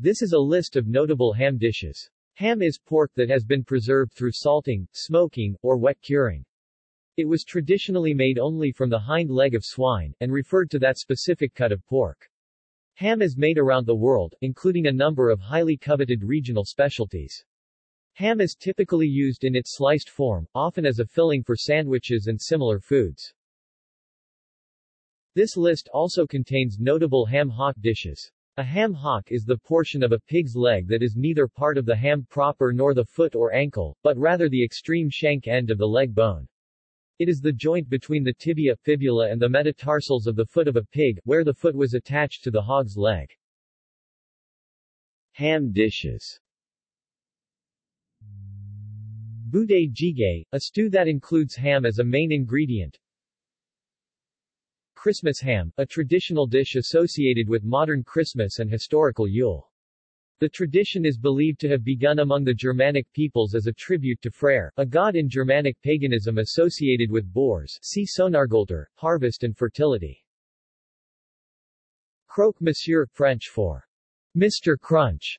This is a list of notable ham dishes. Ham is pork that has been preserved through salting, smoking, or wet curing. It was traditionally made only from the hind leg of swine, and referred to that specific cut of pork. Ham is made around the world, including a number of highly coveted regional specialties. Ham is typically used in its sliced form, often as a filling for sandwiches and similar foods. This list also contains notable ham hock dishes. A ham hock is the portion of a pig's leg that is neither part of the ham proper nor the foot or ankle, but rather the extreme shank end of the leg bone. It is the joint between the tibia, fibula and the metatarsals of the foot of a pig, where the foot was attached to the hog's leg. Ham dishes. Budejige, a stew that includes ham as a main ingredient. Christmas ham, a traditional dish associated with modern Christmas and historical Yule. The tradition is believed to have begun among the Germanic peoples as a tribute to Freyr, a god in Germanic paganism associated with boars, see Sonargolter, harvest and fertility. Croque Monsieur, French for Mr. Crunch.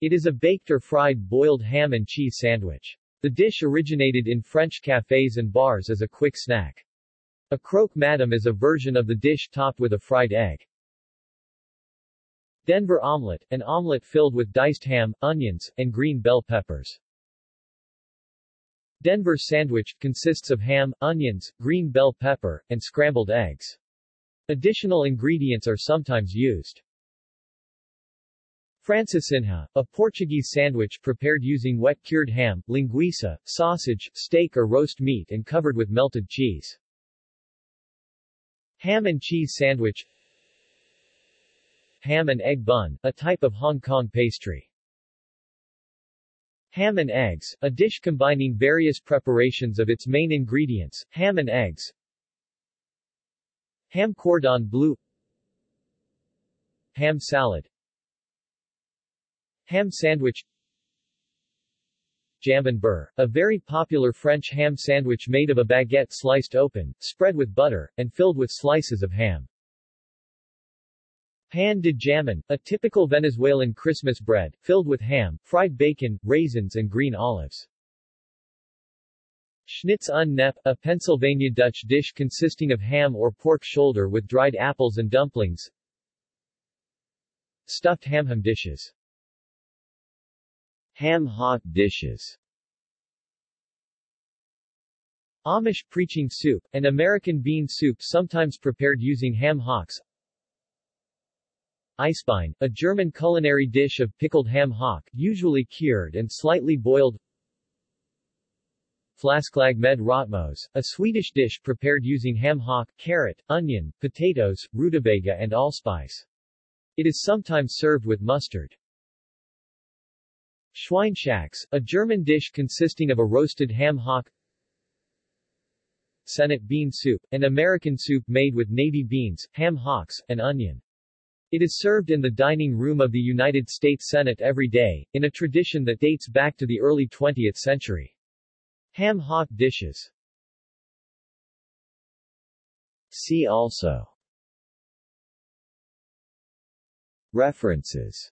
It is a baked or fried boiled ham and cheese sandwich. The dish originated in French cafes and bars as a quick snack. A croque madame is a version of the dish topped with a fried egg. Denver omelette, an omelette filled with diced ham, onions, and green bell peppers. Denver sandwich, consists of ham, onions, green bell pepper, and scrambled eggs. Additional ingredients are sometimes used. Francesinha, a Portuguese sandwich prepared using wet-cured ham, linguiça, sausage, steak or roast meat and covered with melted cheese. Ham and cheese sandwich. Ham and egg bun, a type of Hong Kong pastry. Ham and eggs, a dish combining various preparations of its main ingredients, ham and eggs. Ham cordon bleu. Ham salad. Ham sandwich. Jambon beurre, a very popular French ham sandwich made of a baguette sliced open, spread with butter, and filled with slices of ham. Pan de jamon, a typical Venezuelan Christmas bread, filled with ham, fried bacon, raisins and green olives. Schnitz und Nep, a Pennsylvania Dutch dish consisting of ham or pork shoulder with dried apples and dumplings. Stuffed ham dishes. Ham hock dishes. Amish preaching soup, an American bean soup sometimes prepared using ham hocks. Eisbein, a German culinary dish of pickled ham hock, usually cured and slightly boiled. Flasklag med rötmos, a Swedish dish prepared using ham hock, carrot, onion, potatoes, rutabaga and allspice. It is sometimes served with mustard. Schweinshaxe, a German dish consisting of a roasted ham hock. Sennet bean soup, an American soup made with navy beans, ham hocks, and onion. It is served in the dining room of the United States Senate every day, in a tradition that dates back to the early 20th century. Ham hock dishes. See also. References.